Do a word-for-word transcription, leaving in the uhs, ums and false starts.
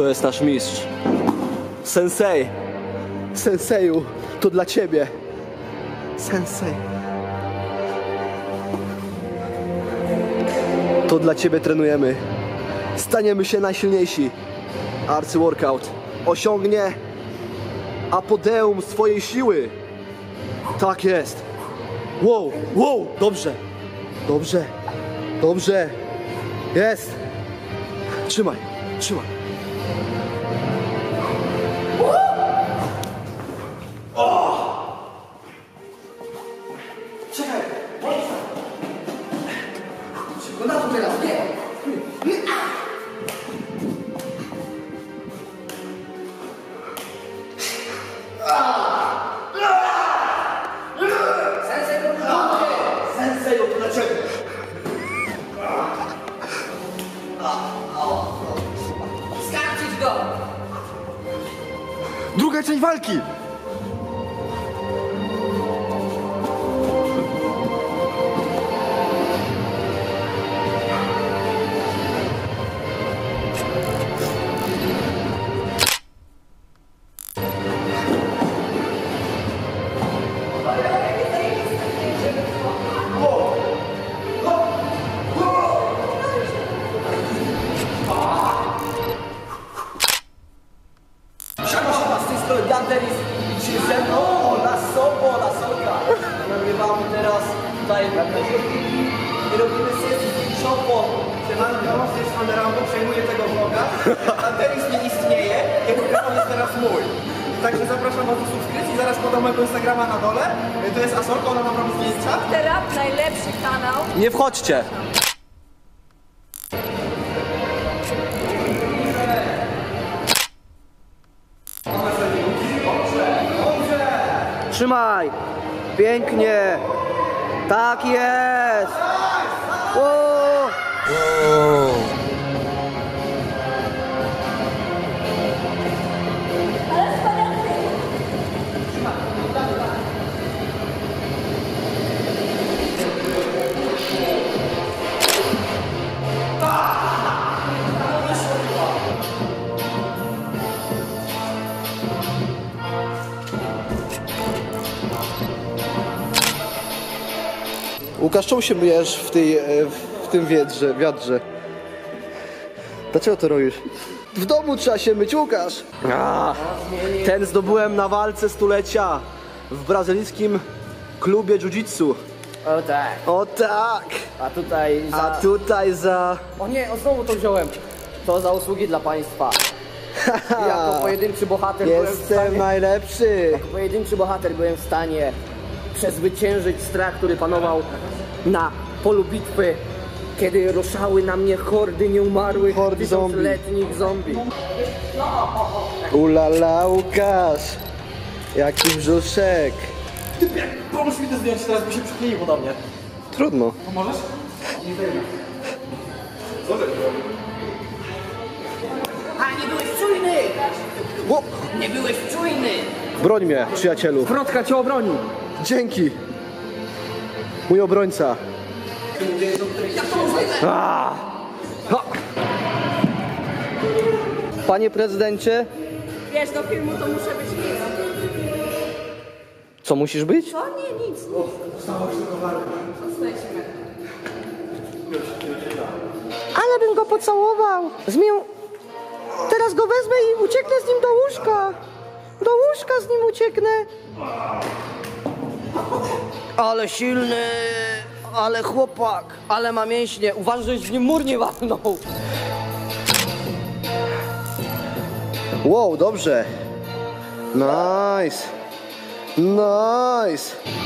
To jest nasz mistrz. Sensei. Senseju, to dla ciebie. Sensei. To dla ciebie trenujemy. Staniemy się najsilniejsi. ArcyWorkout osiągnie apodeum swojej siły. Tak jest. Wow, wow, dobrze. Dobrze. Dobrze. Jest. Trzymaj, trzymaj. Czekaj, szybko na to teraz, nie. Druga część walki! Nagrywamy teraz tutaj Kiki i robimy sesję z Kiki Sopo. Przepraszam, z Fanderambo przejmuje tego vloga. Anteris nie istnieje, jego kanał jest teraz mój. Także zapraszam was do subskrypcji, zaraz podam mojego Instagrama na dole. To jest Asolka, ona ma wam zdjęcia. Teraz najlepszy kanał. Nie wchodźcie! Trzymaj! Pięknie! Tak jest! Wow. Wow. Łukasz, czemu się myjesz w, tej, w tym wiedrze, wiadrze? Dlaczego to robisz? W domu trzeba się myć, Łukasz! A, ten zdobyłem na walce stulecia w brazylijskim klubie jiu-jitsu. O tak. O tak! A tutaj za... A tutaj za... O nie, o znowu to wziąłem. To za usługi dla państwa. Jako pojedynczy bohater byłem w stanie... Jestem najlepszy! Jako pojedynczy bohater byłem w stanie... przezwyciężyć strach, który panował na polu bitwy, kiedy ruszały na mnie hordy nieumarłych, hordy tysiącletnich zombie. Ulala, Łukasz! Jaki brzuszek! Ty, pomóż mi to zdjąć, teraz by się przykleił podobnie. Trudno. Pomożesz? Nie zdejmę. Co ty? A, nie byłeś czujny! Bo... Nie byłeś czujny! Broń mnie, przyjacielu. Wrotka cię obroni. Dzięki! Mój obrońca! Panie prezydencie? Wiesz, do filmu to muszę być nic. Co musisz być? Co? Nie, nic. Ale bym go pocałował! Zmił... Teraz go wezmę i ucieknę z nim do łóżka! Do łóżka z nim ucieknę! Ale silny, ale chłopak, ale ma mięśnie. Uważaj, żeś w nim mur nie walnął. Wow, dobrze. Nice. Nice.